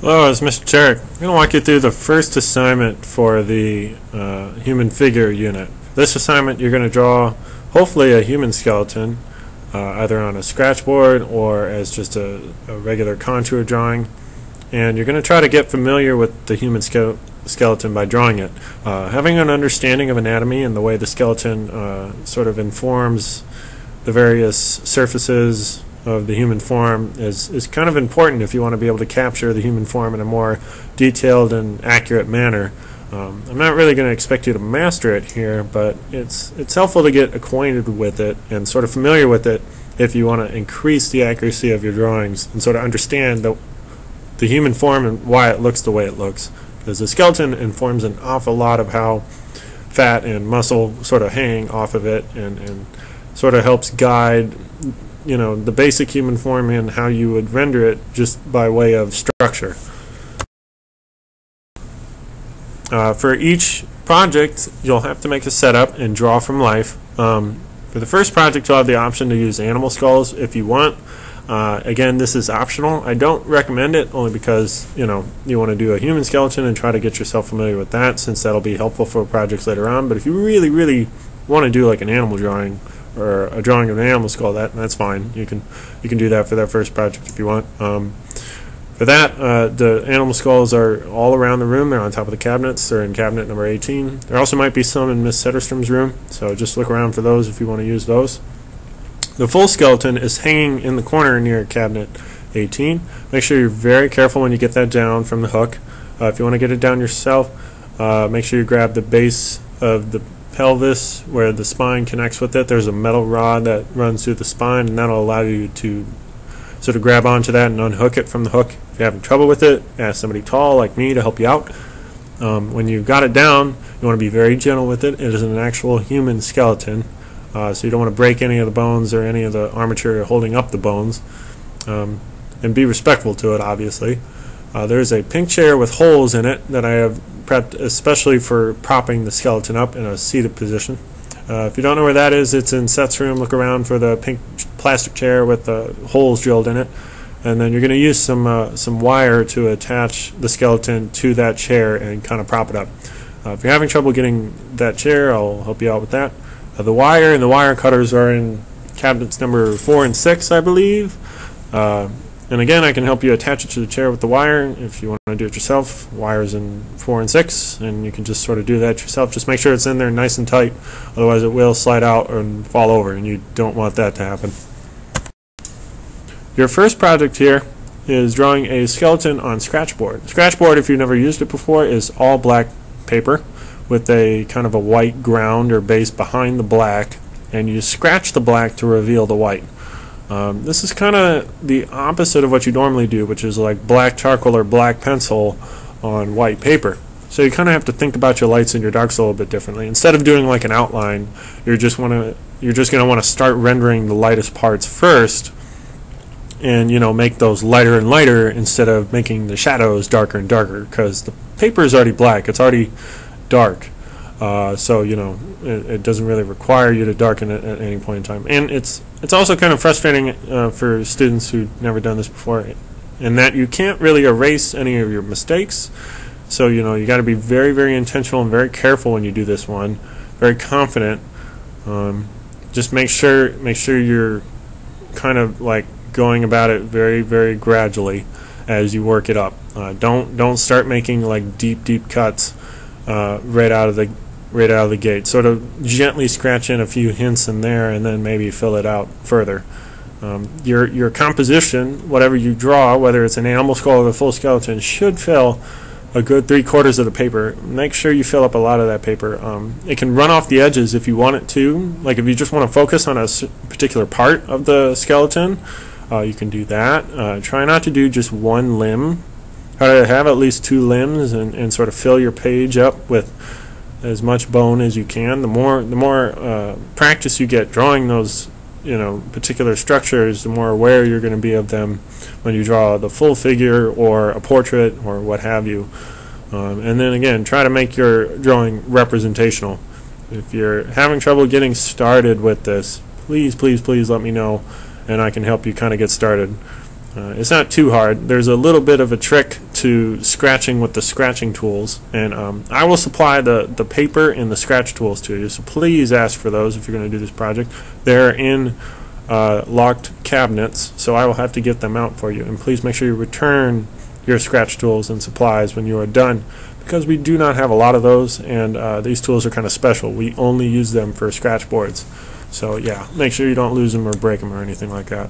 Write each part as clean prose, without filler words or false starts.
Hello, it's Mr. Turek. I'm going to walk you through the first assignment for the human figure unit. This assignment you're going to draw hopefully a human skeleton either on a scratch board or as just a regular contour drawing, and you're going to try to get familiar with the human skeleton by drawing it. Having an understanding of anatomy and the way the skeleton sort of informs the various surfaces of the human form is kind of important if you want to be able to capture the human form in a more detailed and accurate manner. I'm not really going to expect you to master it here, but it's helpful to get acquainted with it and sort of familiar with it if you want to increase the accuracy of your drawings and sort of understand the human form and why it looks the way it looks, because the skeleton informs an awful lot of how fat and muscle sort of hang off of it and sort of helps guide the basic human form and how you would render it just by way of structure. For each project you'll have to make a setup and draw from life. For the first project you'll have the option to use animal skulls if you want. Again, this is optional. I don't recommend it only because you want to do a human skeleton and try to get yourself familiar with that, since that'll be helpful for projects later on. But if you really want to do like an animal drawing or a drawing of an animal skull, that's fine. You can do that for that first project if you want. For that, the animal skulls are all around the room. They're on top of the cabinets. They're in cabinet number 18. There also might be some in Miss Setterstrom's room, so just look around for those if you want to use those. The full skeleton is hanging in the corner near cabinet 18. Make sure you're very careful when you get that down from the hook. If you want to get it down yourself, make sure you grab the base of the pelvis where the spine connects with it. There's a metal rod that runs through the spine, and that'll allow you to sort of grab onto that and unhook it from the hook. If you're having trouble with it, ask somebody tall like me to help you out. When you've got it down, you want to be very gentle with it. It is an actual human skeleton, so you don't want to break any of the bones or any of the armature holding up the bones, and be respectful to it, obviously. There's a pink chair with holes in it that I have prepped especially for propping the skeleton up in a seated position. If you don't know where that is, it's in Seth's room. Look around for the pink plastic chair with the holes drilled in it, and then you're going to use some wire to attach the skeleton to that chair and kind of prop it up. If you're having trouble getting that chair, I'll help you out with that. The wire and the wire cutters are in cabinets number 4 and 6, I believe. And again, I can help you attach it to the chair with the wire if you want to do it yourself. Wires in 4 and 6, and you can just sort of do that yourself. Just make sure it's in there nice and tight, otherwise it will slide out and fall over, and you don't want that to happen. Your first project here is drawing a skeleton on scratch board. Scratch board, if you've never used it before, is all black paper with a kind of a white ground or base behind the black, and you scratch the black to reveal the white. This is kind of the opposite of what you normally do, which is like black charcoal or black pencil on white paper. So you kind of have to think about your lights and your darks a little bit differently. Instead of doing like an outline, you're just going to want to start rendering the lightest parts first, and make those lighter and lighter instead of making the shadows darker and darker, because the paper is already black. It's already dark. So it doesn't really require you to darken it at any point in time, and it's also kind of frustrating for students who've never done this before, in that you can't really erase any of your mistakes. So you got to be very intentional and very careful when you do this one. Very confident. Just make sure you're kind of like going about it very gradually as you work it up. Don't start making like deep cuts right out of the gate. Sort of gently scratch in a few hints in there, and then maybe fill it out further. Your composition, whatever you draw, whether it's an animal skull or a full skeleton, should fill a good 3/4 of the paper. Make sure you fill up a lot of that paper. It can run off the edges if you want it to. Like if you just want to focus on a particular part of the skeleton, you can do that. Try not to do just one limb. Try to have at least 2 limbs, and sort of fill your page up with as much bone as you can. The more practice you get drawing those particular structures, the more aware you're going to be of them when you draw the full figure or a portrait or what have you. And then again, try to make your drawing representational. If you're having trouble getting started with this, please let me know, and I can help you kind of get started. It's not too hard. There's a little bit of a trick to scratching with the scratching tools, and I will supply the paper and the scratch tools to you, so please ask for those if you're going to do this project. They're in locked cabinets, so I will have to get them out for you, and please make sure you return your scratch tools and supplies when you are done, because we do not have a lot of those, and these tools are kind of special. We only use them for scratch boards, so yeah, make sure you don't lose them or break them or anything like that.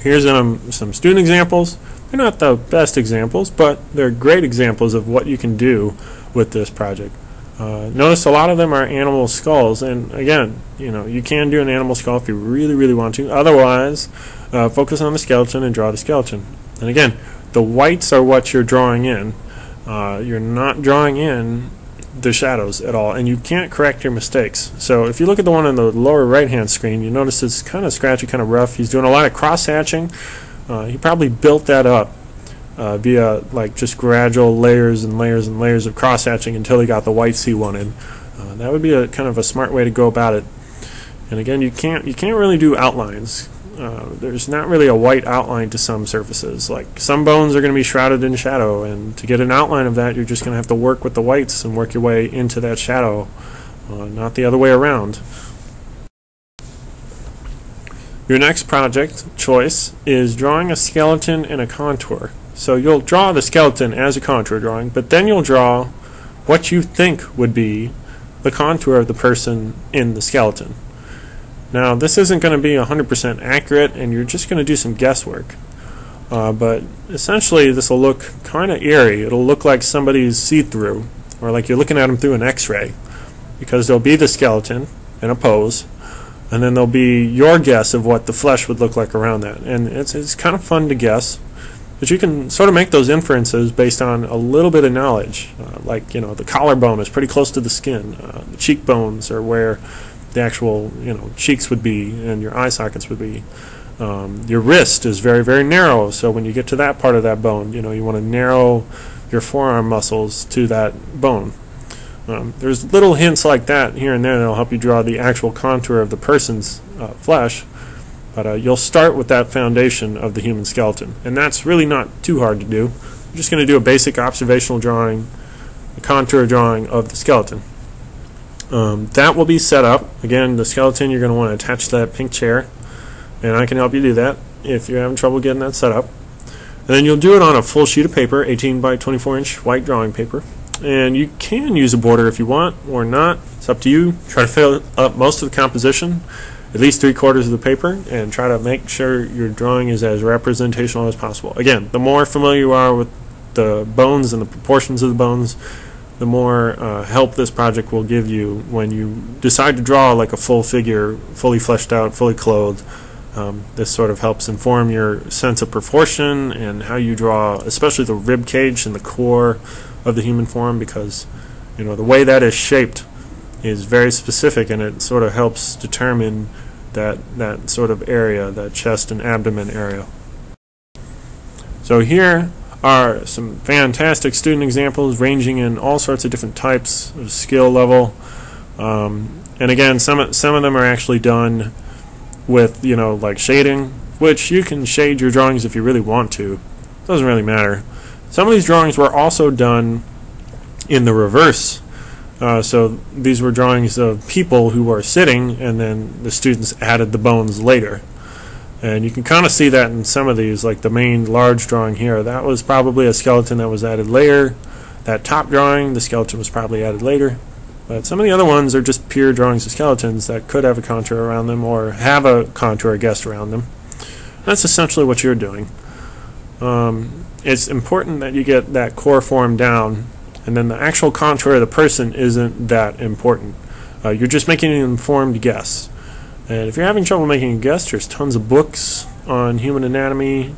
Here's some student examples. They're not the best examples, but they're great examples of what you can do with this project. Notice a lot of them are animal skulls, and again, you know, you can do an animal skull if you really, really want to. Otherwise, focus on the skeleton and draw the skeleton. And again, the whites are what you're drawing in. You're not drawing in the shadows at all, and you can't correct your mistakes. So if you look at the one on the lower right hand screen, you notice it's kind of scratchy, kind of rough. He's doing a lot of cross hatching. He probably built that up via like just gradual layers and layers and layers of cross hatching until he got the whites he wanted. That would be a kind of a smart way to go about it. And again, you can't really do outlines. There's not really a white outline to some surfaces. Like some bones are going to be shrouded in shadow, and to get an outline of that, you're just going to have to work with the whites and work your way into that shadow, not the other way around. Your next project choice is drawing a skeleton and a contour. So you'll draw the skeleton as a contour drawing, but then you'll draw what you think would be the contour of the person in the skeleton. Now, this isn't going to be 100% accurate, and you're just going to do some guesswork. But essentially, this will look kind of eerie. It'll look like somebody's see-through, or like you're looking at them through an X-ray, because there'll be the skeleton in a pose, and then there'll be your guess of what the flesh would look like around that. And it's kind of fun to guess, but you can sort of make those inferences based on a little bit of knowledge. Like, you know, the collarbone is pretty close to the skin. The cheekbones are where the actual, you know, cheeks would be and your eye sockets would be. Your wrist is very, very narrow, so when you get to that part of that bone, you know, you want to narrow your forearm muscles to that bone. There's little hints like that here and there that'll help you draw the actual contour of the person's flesh, but you'll start with that foundation of the human skeleton, and that's really not too hard to do. I'm just going to do a basic observational drawing, a contour drawing of the skeleton. That will be set up. Again, the skeleton, you're going to want to attach to that pink chair, and I can help you do that if you're having trouble getting that set up. And then you'll do it on a full sheet of paper, 18 by 24 inch white drawing paper, and you can use a border if you want or not. It's up to you. Try to fill up most of the composition, at least 3/4 of the paper, and try to make sure your drawing is as representational as possible. Again, the more familiar you are with the bones and the proportions of the bones, the more help this project will give you when you decide to draw like a full figure, fully fleshed out, fully clothed. This sort of helps inform your sense of proportion and how you draw, especially the rib cage and the core of the human form, because, you know, the way that is shaped is very specific, and it sort of helps determine that sort of area, that chest and abdomen area. So here are some fantastic student examples ranging in all sorts of different types of skill level, and again, some of them are actually done with, you know, like shading, which you can shade your drawings if you really want to. It doesn't really matter. Some of these drawings were also done in the reverse, so these were drawings of people who were sitting, and then the students added the bones later. And you can kind of see that in some of these, like the main large drawing here. That was probably a skeleton that was added later. That top drawing, the skeleton was probably added later. But some of the other ones are just pure drawings of skeletons that could have a contour around them or have a contour guessed around them. That's essentially what you're doing. It's important that you get that core form down, and then the actual contour of the person isn't that important. You're just making an informed guess. And if you're having trouble making a guess, there's tons of books on human anatomy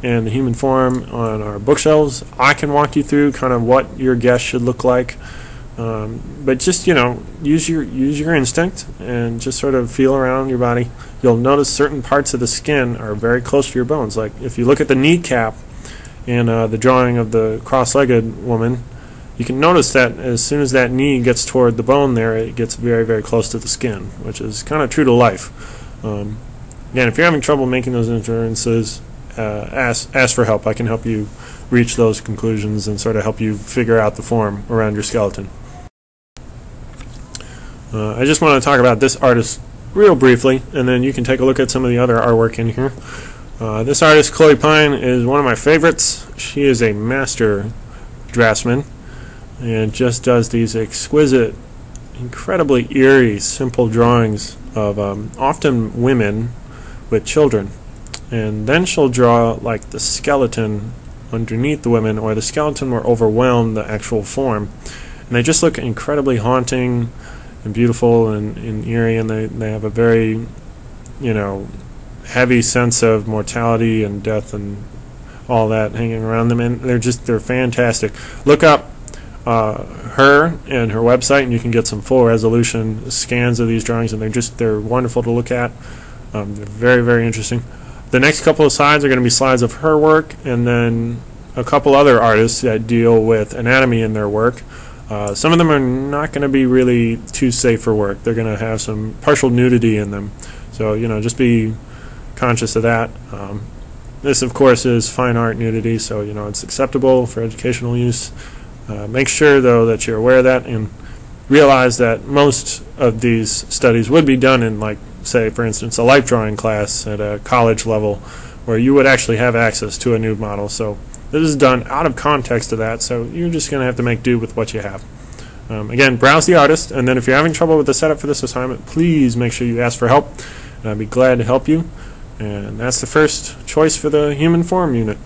and the human form on our bookshelves. I can walk you through kind of what your guess should look like. But just, you know, use your instinct and just sort of feel around your body. You'll notice certain parts of the skin are very close to your bones. Like if you look at the kneecap in the drawing of the cross-legged woman, you can notice that as soon as that knee gets toward the bone there, it gets very, very close to the skin, which is kind of true to life. Again, if you're having trouble making those inferences, ask for help. I can help you reach those conclusions and sort of help you figure out the form around your skeleton. I just want to talk about this artist real briefly, and then you can take a look at some of the other artwork in here. This artist, Chloe Pine, is one of my favorites. She is a master draftsman and just does these exquisite, incredibly eerie, simple drawings of often women with children. And then she'll draw like the skeleton underneath the women, or the skeleton will overwhelm the actual form. And they just look incredibly haunting and beautiful and eerie, and they have a very, you know, heavy sense of mortality and death and all that hanging around them, and they're fantastic. Look up her and her website and you can get some full resolution scans of these drawings, and they're wonderful to look at. They're very, very interesting. The next couple of slides are going to be slides of her work, and then a couple other artists that deal with anatomy in their work. Some of them are not going to be really too safe for work. They're going to have some partial nudity in them, so you know, just be conscious of that. This of course is fine art nudity, so you know, it's acceptable for educational use. Make sure though that you're aware of that, and realize that most of these studies would be done in, like, say for instance, a life drawing class at a college level where you would actually have access to a nude model. So this is done out of context of that, so you're just going to have to make do with what you have. Again, browse the artist, and then if you're having trouble with the setup for this assignment, please make sure you ask for help, and I'd be glad to help you. And that's the first choice for the human form unit.